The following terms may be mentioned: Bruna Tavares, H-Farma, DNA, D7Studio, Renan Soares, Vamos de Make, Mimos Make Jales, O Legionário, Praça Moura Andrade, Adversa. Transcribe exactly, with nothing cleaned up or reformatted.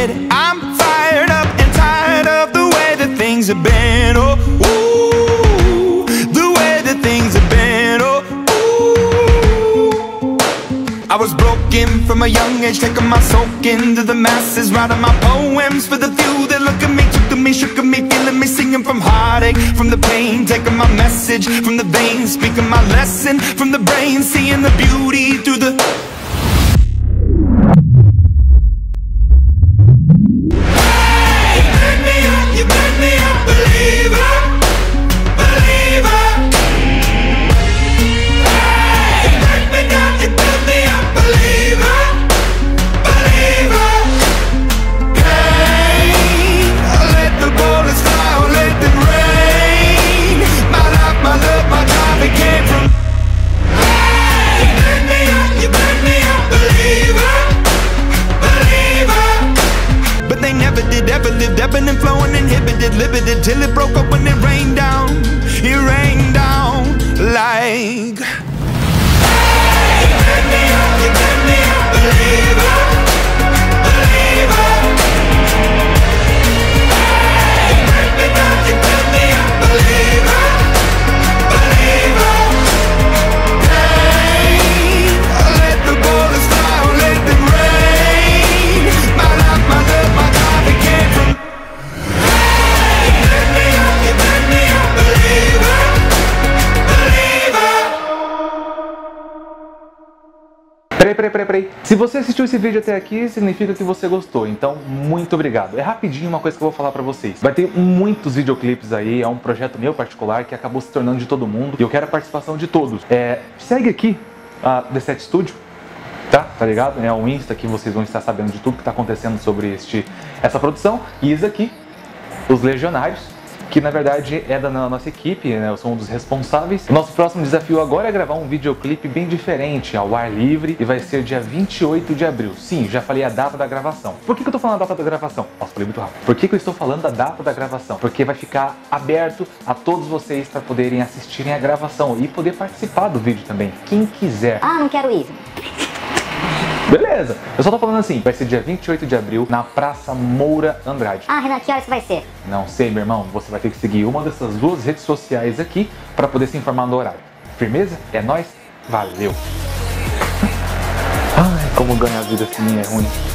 head. I'm fired up and tired of the way that things have been. Oh, ooh, the way that things have been. Oh, ooh. I was broken from a young age, taking my soak into the masses, writing my poems for the few that look at me, took to me, shook at me, feeling me, singing from heartache, from the pain, taking my message from the veins, speaking my lesson from the brain, seeing the beauty through the... Limited till it broke up when it rained down. It rained down like hey, you pick me up, you pick me up, believer, believer. Hey, you pick me up, you pick me up, believer, believer. Hey, I'll let the bullets fly, I'll let them rain. My life, my love, my God, it came from. Peraí, peraí, peraí, peraí. Se você assistiu esse vídeo até aqui, significa que você gostou, então muito obrigado. É rapidinho uma coisa que eu vou falar pra vocês. Vai ter muitos videoclipes aí, é um projeto meu particular que acabou se tornando de todo mundo e eu quero a participação de todos. É, segue aqui a D sete Studio, tá? Tá ligado? É o Insta que vocês vão estar sabendo de tudo que tá acontecendo sobre este, essa produção. E isso aqui, os Legionários, que na verdade é da nossa equipe, né? Eu sou um dos responsáveis. O nosso próximo desafio agora é gravar um videoclipe bem diferente, ao ar livre, e vai ser dia vinte e oito de abril. Sim, já falei a data da gravação. Por que, que eu tô falando a data da gravação? Nossa, falei muito rápido. Por que, que eu estou falando a data da gravação? Porque vai ficar aberto a todos vocês para poderem assistirem a gravação e poder participar do vídeo também, quem quiser. Ah, não quero ir. Beleza, eu só tô falando assim, vai ser dia vinte e oito de abril na Praça Moura Andrade. Ah, Renan, que horas que vai ser? Não sei, meu irmão, você vai ter que seguir uma dessas duas redes sociais aqui pra poder se informar do horário. Firmeza? É nóis? Valeu! Ai, como ganhar a vida assim é ruim.